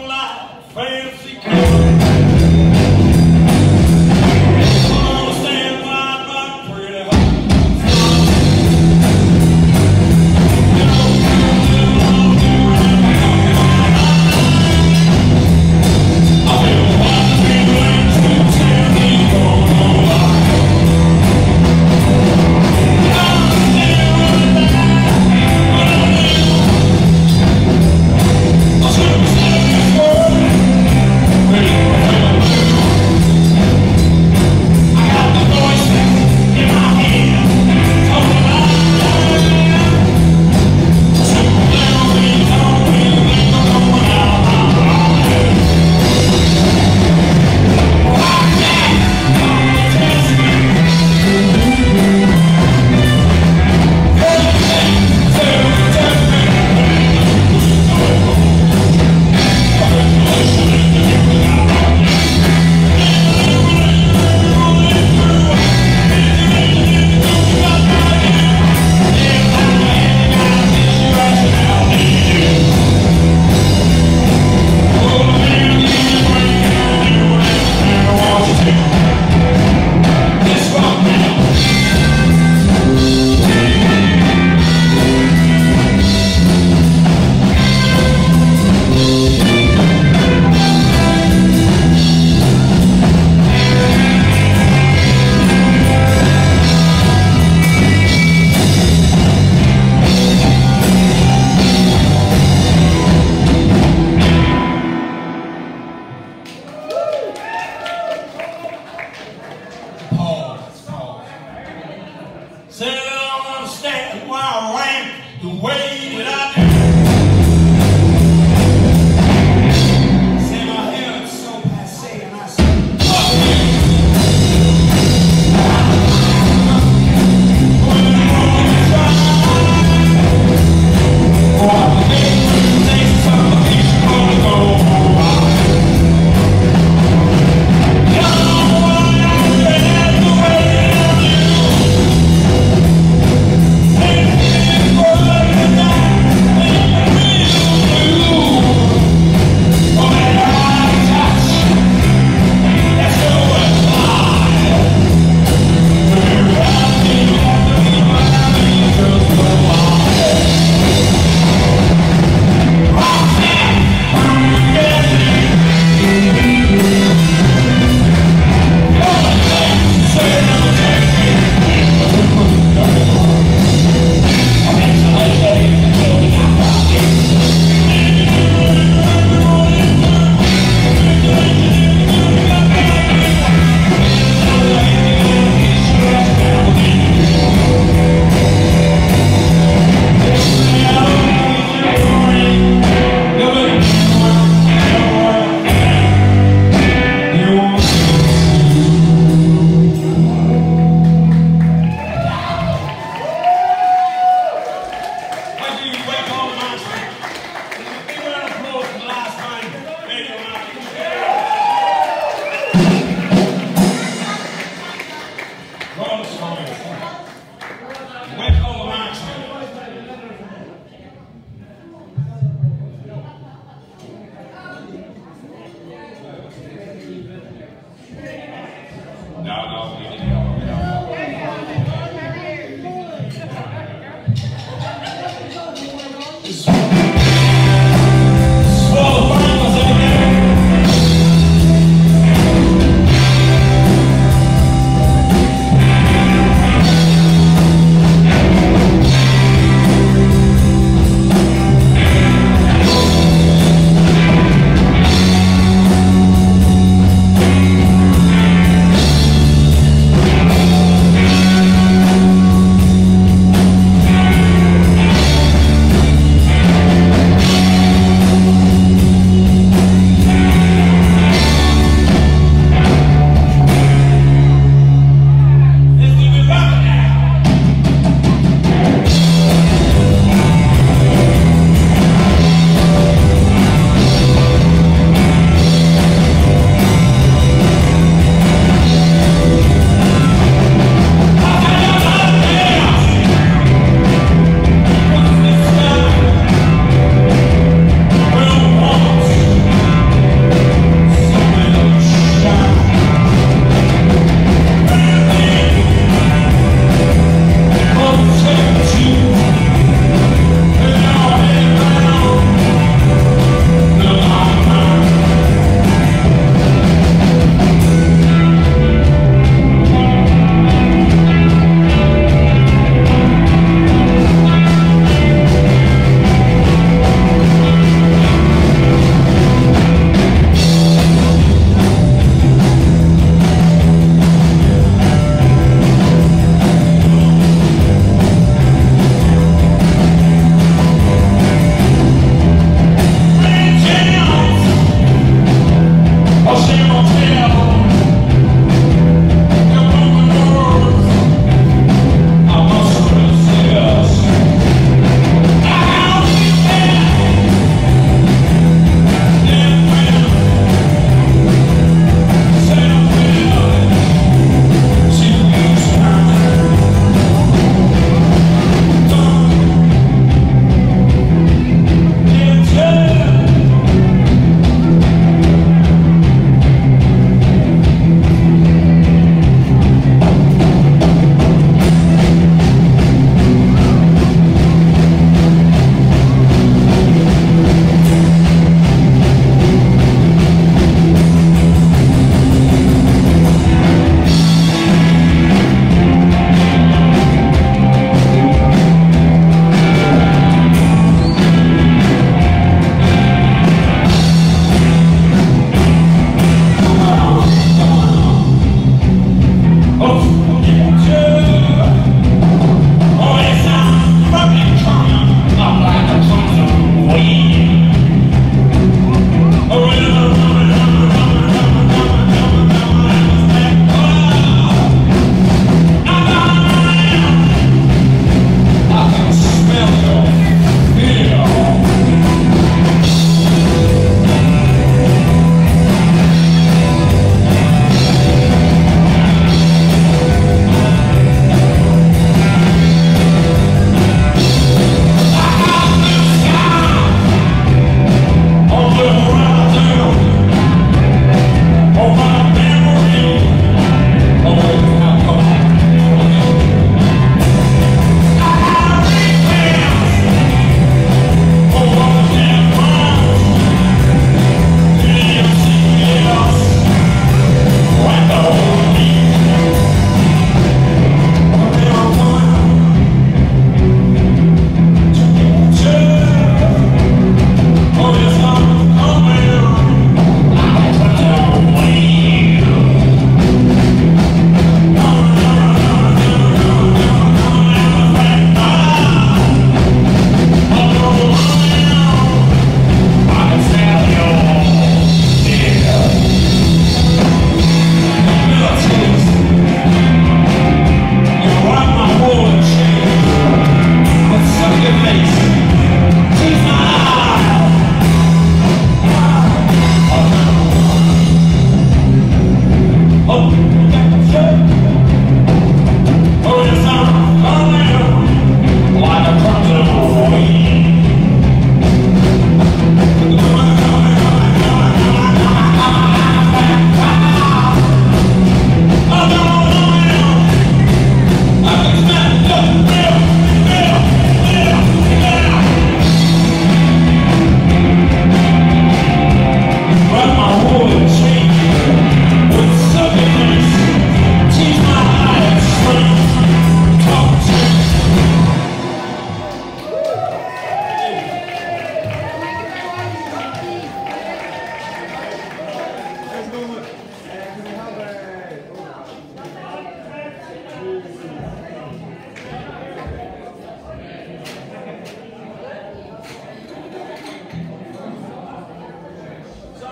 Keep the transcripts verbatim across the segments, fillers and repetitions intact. long life, fancy county. Thank you.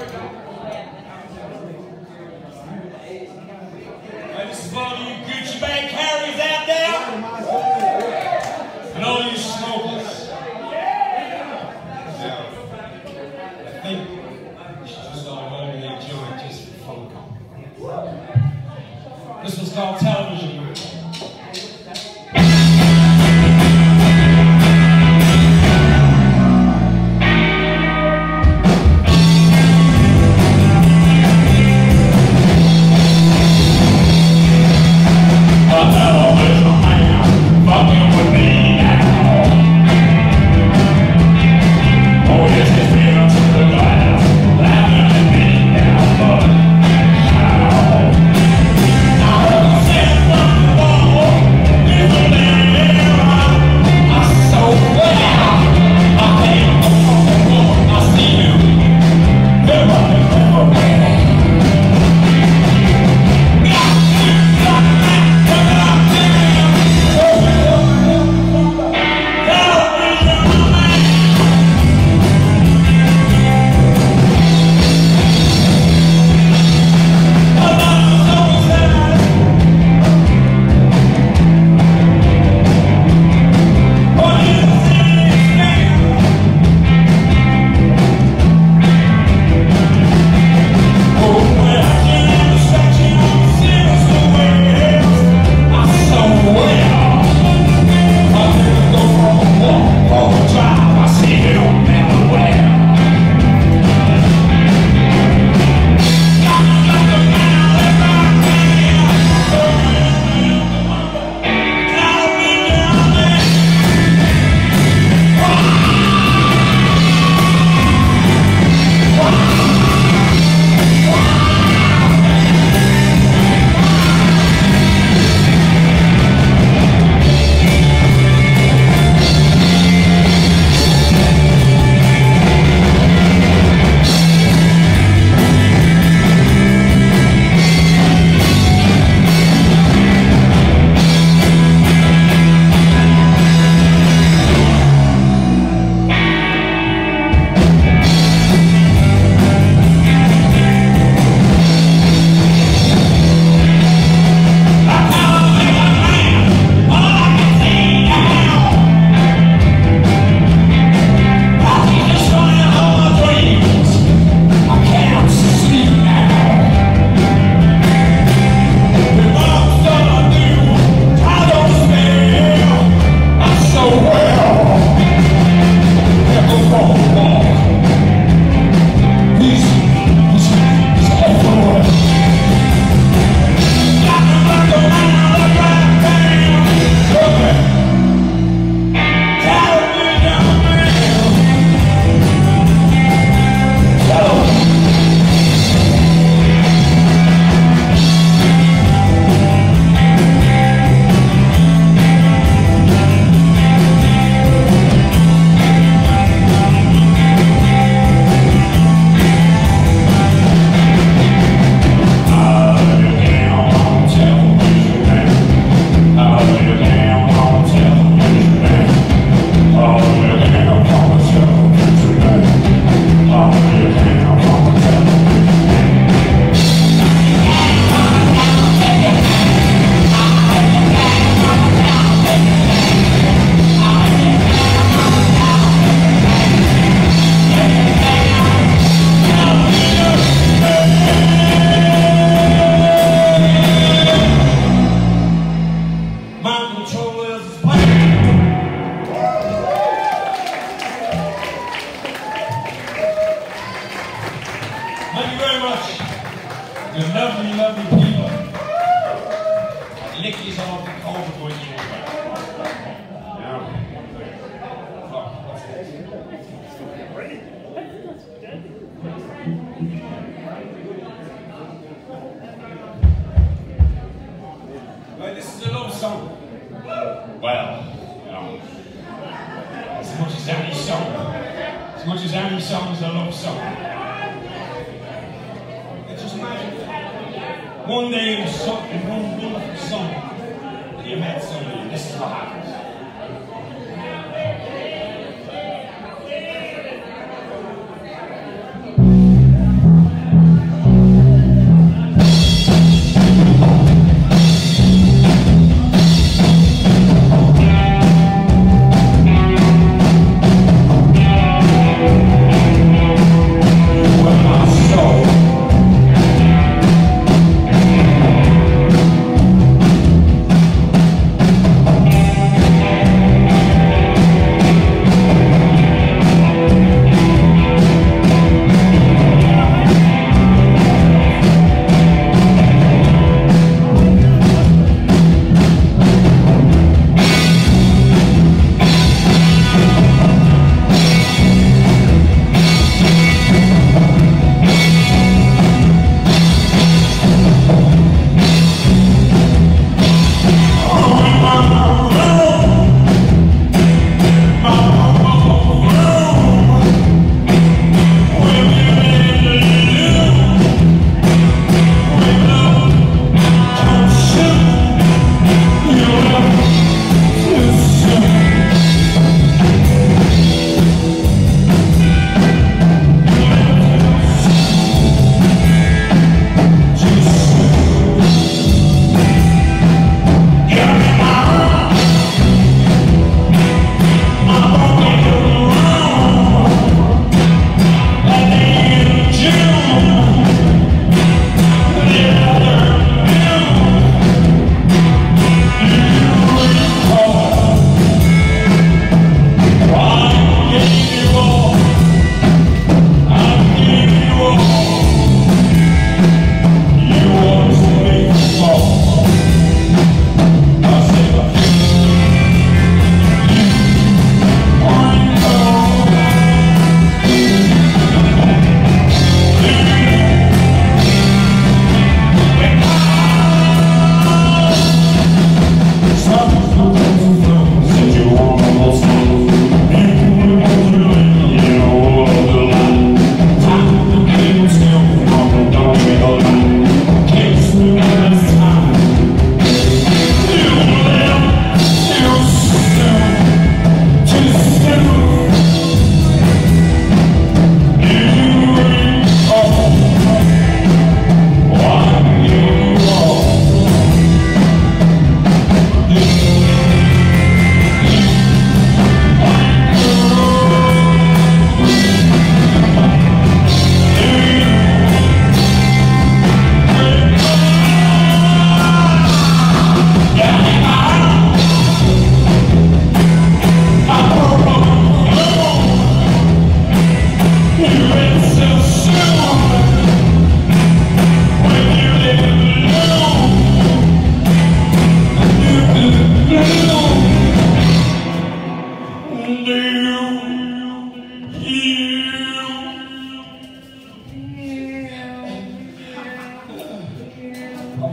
This is for all you Gucci bag carriers out there, and all you smokers. Now, I think you should just start learning that joint just for fun. This was called television. Thank you very much. You're lovely, lovely people. Nicky's on the cold for you. Well, this is a love song. Well, you know, as much as any song, as much as any song is a love song. One day or something, one wonderful song, you met somebody, and this is what happens.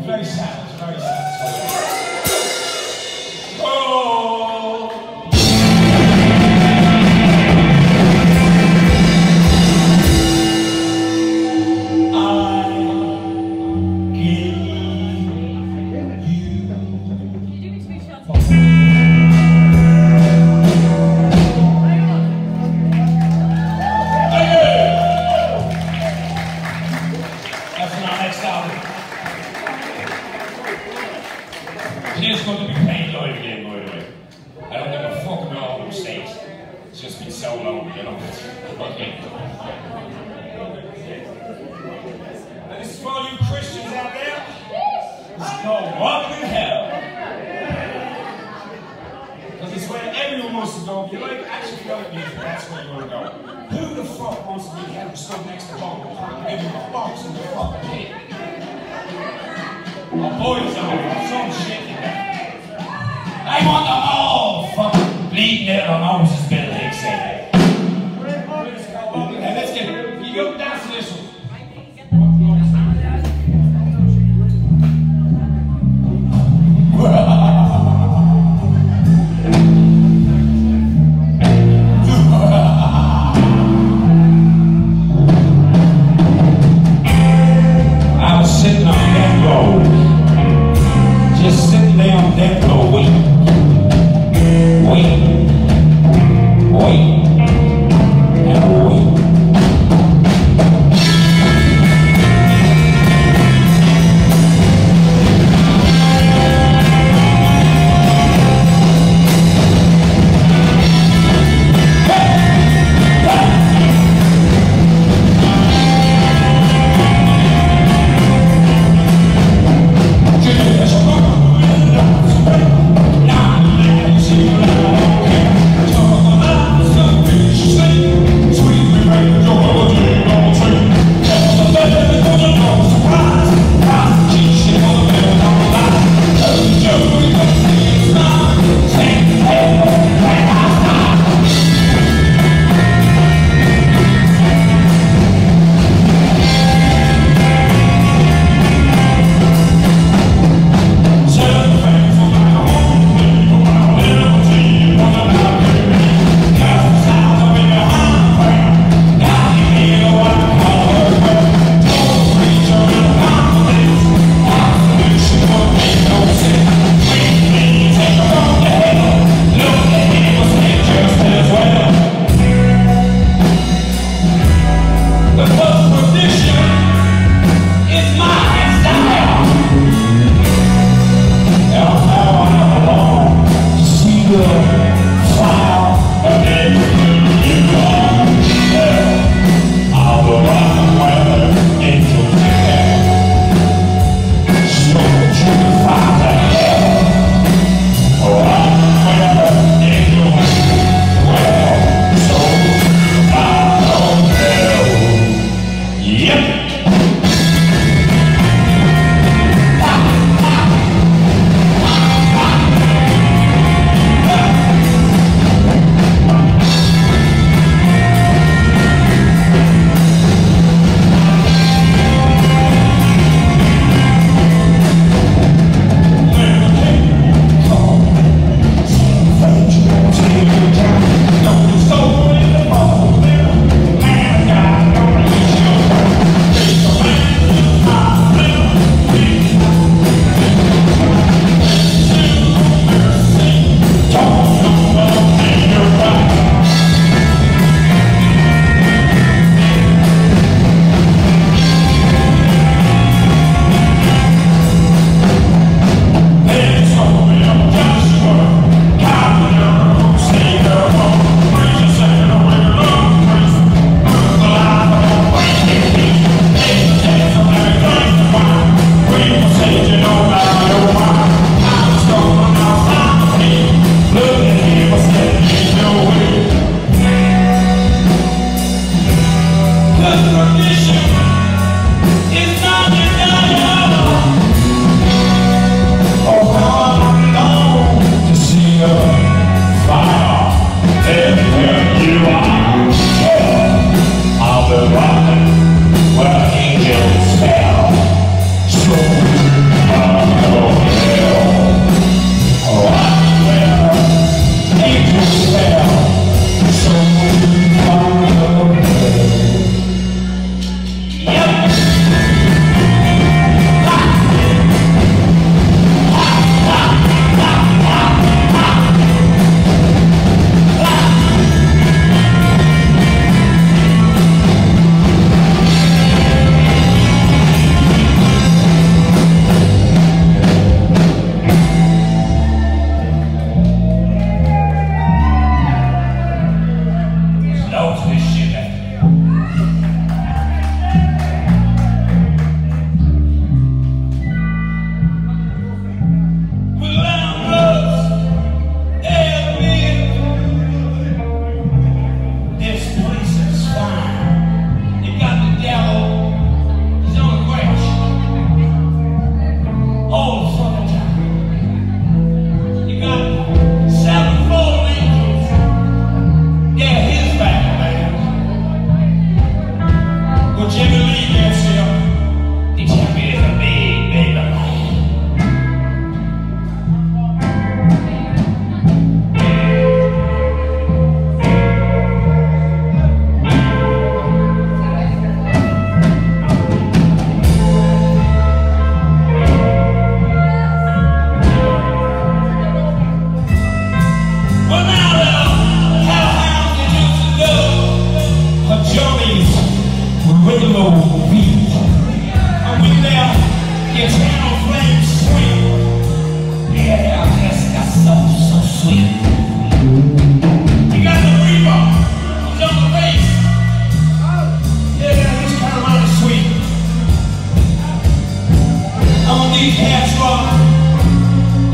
Very sad, very sad. Oh! She's going to be playing live again, by the way. I don't give a fuck about all the mistakes. It's just been so long, you know. Okay. And this is for all you Christians out there. This is called Walking Hell. Because it's where everyone wants to go. If you like actually good music, that's where you want to go. Who the fuck wants to be held and stood next to Bob? Give him a box in the fucking head. My boys are some shit. I want them all fucking bleeding out of Moses' belly, et cetera. Let's get it. You go down to this one. I was sitting on that road, just sitting there on that road. Wait. Wait.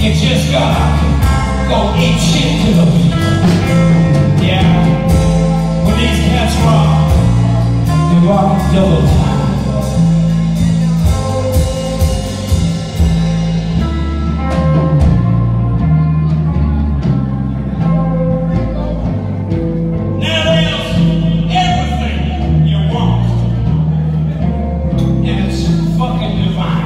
You just gotta go eat shit to the people. Yeah, when these cats rock, they rock double time. Now there's everything you want, and it's fucking divine.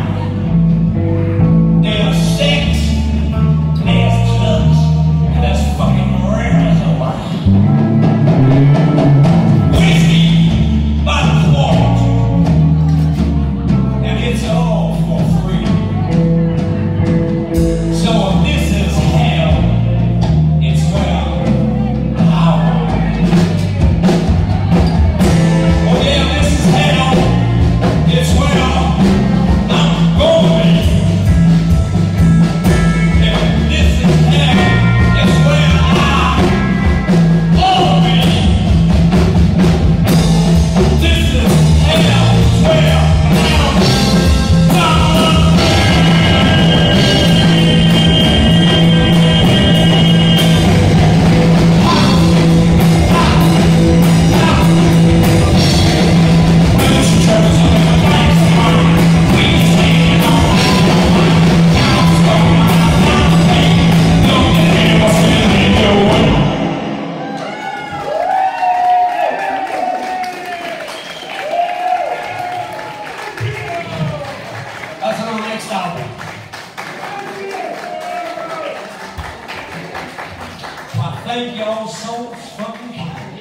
Thank y'all so fucking much.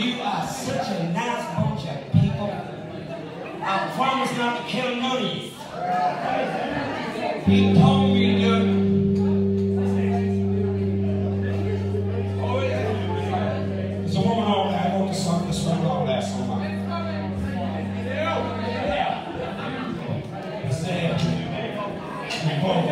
You are such a nice bunch of people. I promise not to kill none of you. He told me to do it. Oh yeah. There's a woman over there. I wrote this song, this song all last night. Yeah. It's there. Whoa, whoa.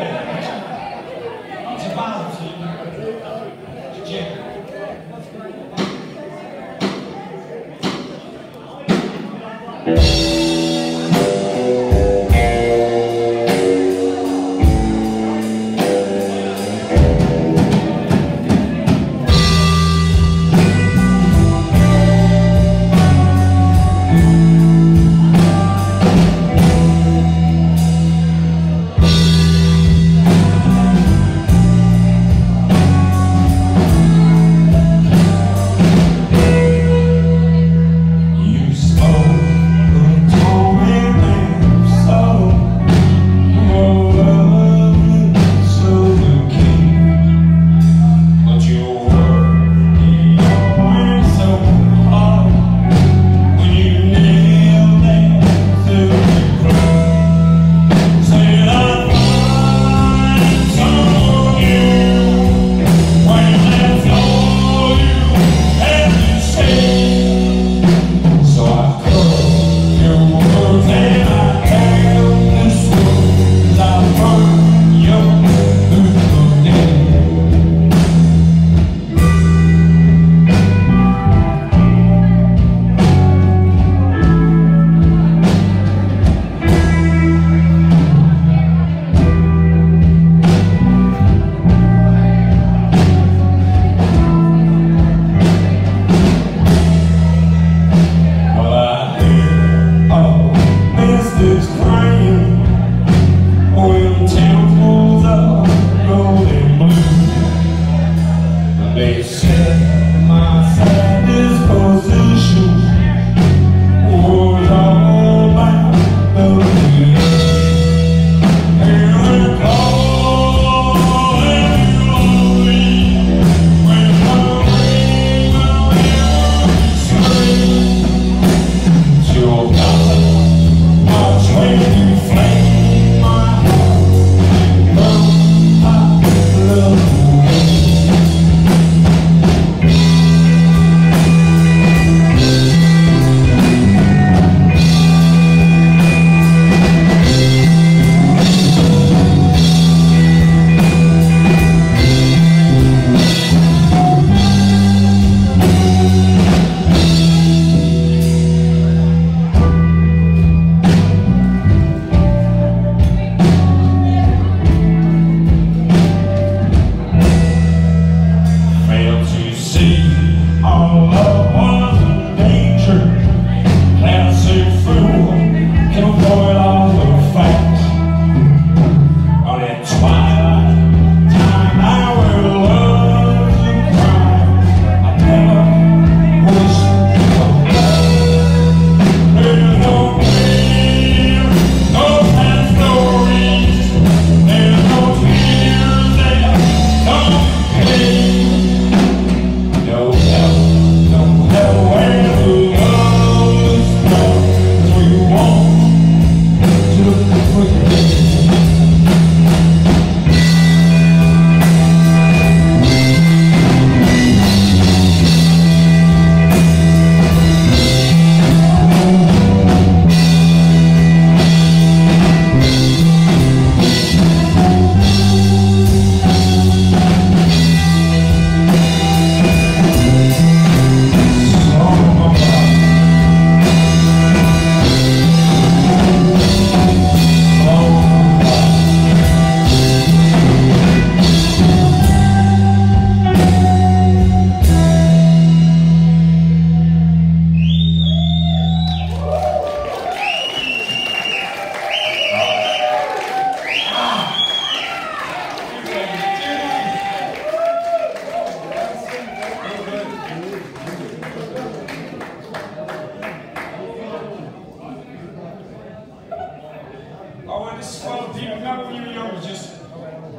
I was full of people, not just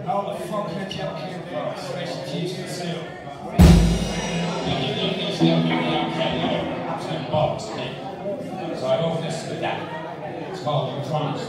all the fuck that y'all came from, so they should teach themselves. I'm box, so I go this with that. It's called electronics.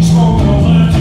Smoke those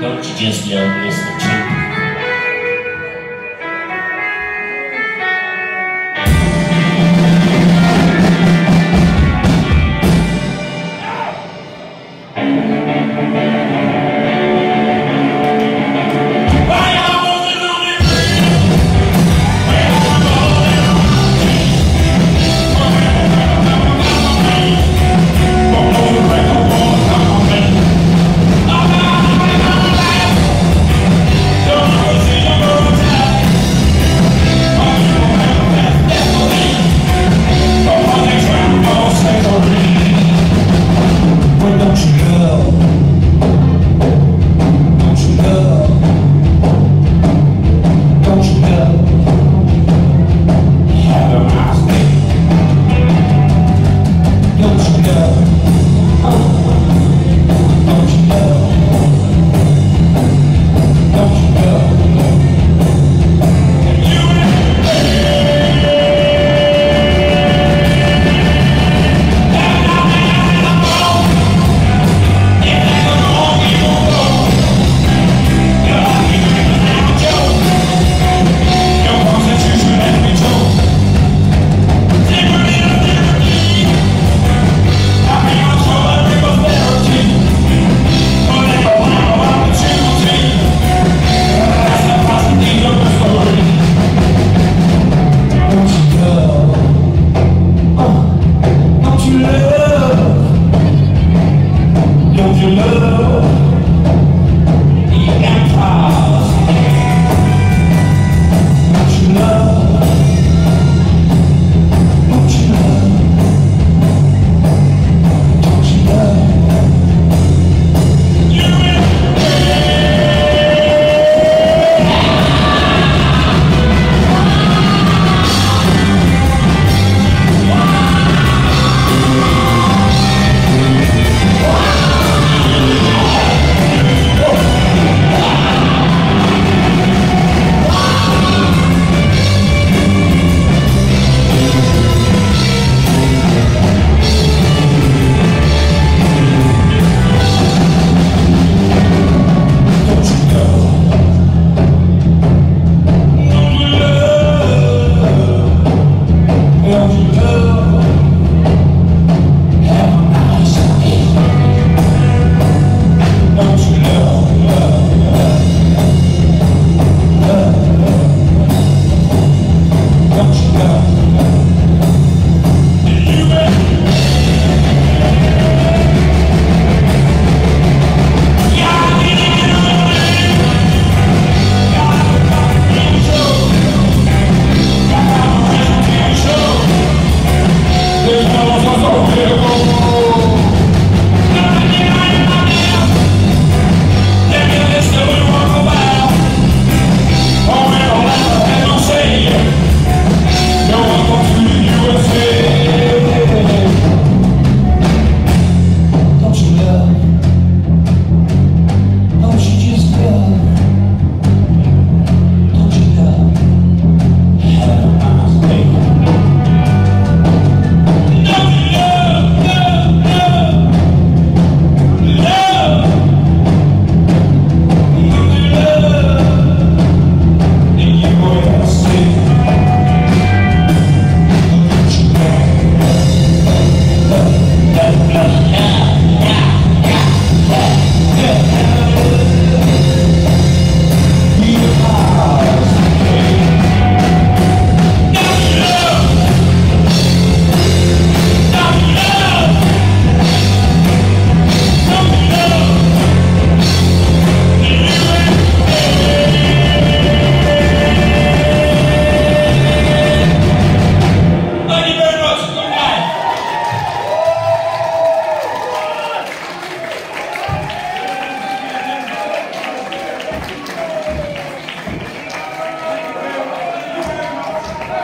Don't you just know, Mister Ch